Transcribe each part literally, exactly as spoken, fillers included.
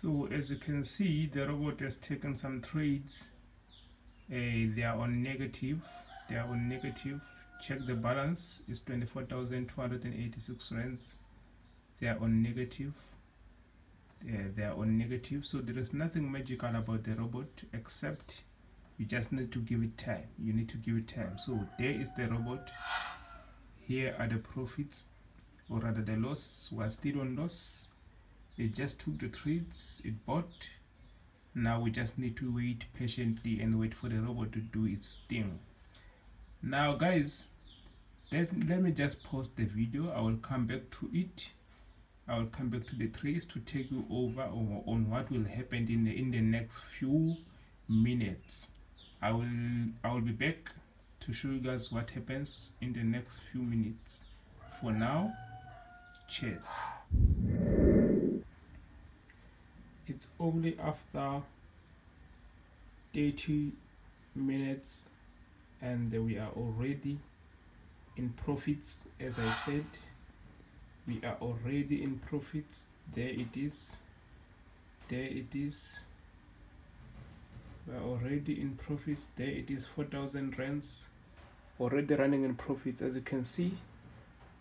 So as you can see, the robot has taken some trades. Uh, they are on negative. They are on negative. Check the balance is twenty-four thousand two hundred eighty-six rands. They are on negative. Uh, they are on negative. So there is nothing magical about the robot, except you just need to give it time. You need to give it time. So there is the robot. Here are the profits, or rather the loss. We are still on loss. It just took the trades, it bought. Now we just need to wait patiently and wait for the robot to do its thing. Now guys, let's, let me just pause the video. I will come back to it. I will come back to the trades to take you over on, on what will happen in the in the next few minutes. I will I will be back to show you guys what happens in the next few minutes. For now, cheers. It's only after thirty minutes and we are already in profits. As I said, we are already in profits. There it is, there it is. We are already in profits. There it is, four thousand rands already running in profits. As you can see,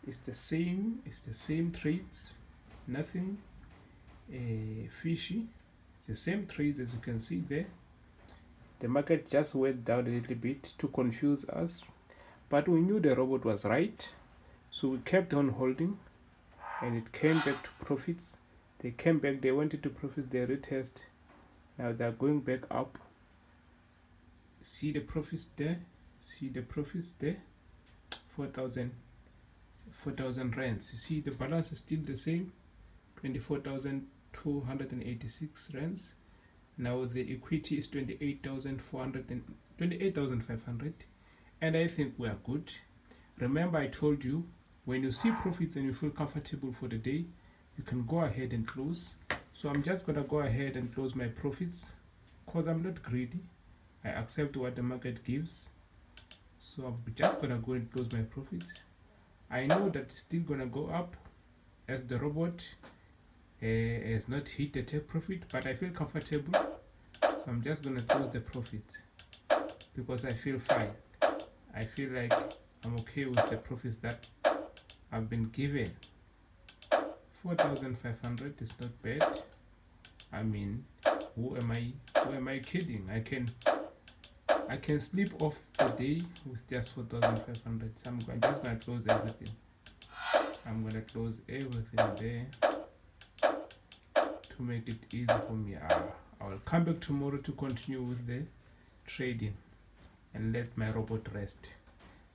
it's the same, it's the same trades, nothing Uh, fishy. The same trades, as you can see there. The market just went down a little bit to confuse us, but we knew the robot was right, so we kept on holding and it came back to profits. They came back, they went into profits, they retest. Now they're going back up. See the profits there, see the profits there, four thousand rands. You see the balance is still the same, twenty-four thousand two hundred eighty-six rands. Now the equity is twenty-eight thousand five hundred, and I think we are good. Remember, I told you, when you see profits and you feel comfortable for the day, you can go ahead and close. So I'm just gonna go ahead and close my profits, because I'm not greedy. I accept what the market gives. So I'm just gonna go and close my profits. I know that it's still gonna go up, as the robot Uh, has not hit the take profit, but I feel comfortable, so I'm just gonna close the profit because I feel fine. I feel like I'm okay with the profits that I've been given. Four thousand five hundred is not bad. I mean, who am I who am I kidding? I can I can sleep off the day with just four thousand five hundred. So I'm, I'm just gonna close everything. I'm gonna close everything there to make it easy for me. I will come back tomorrow to continue with the trading and let my robot rest.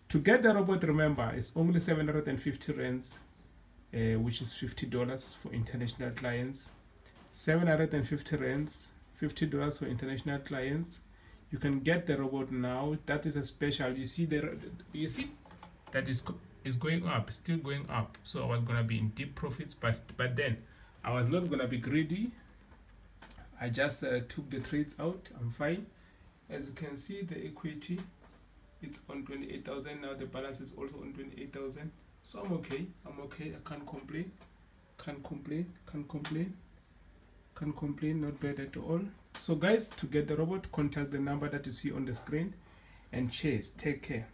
To get the robot, remember, it's only seven hundred fifty rands, uh, which is fifty dollars for international clients. Seven hundred fifty rands, fifty dollars for international clients. You can get the robot now. That is a special. You see there, you see that is is going up, still going up. So I was gonna be in deep profits, but but then I was not gonna be greedy. I just uh, took the trades out. I'm fine. As you can see, the equity, it's on twenty-eight thousand now. The balance is also on twenty-eight thousand. So I'm okay. I'm okay. I can't complain. Can't complain. Can't complain. Can't complain. Not bad at all. So guys, to get the robot, contact the number that you see on the screen, and cheers. Take care.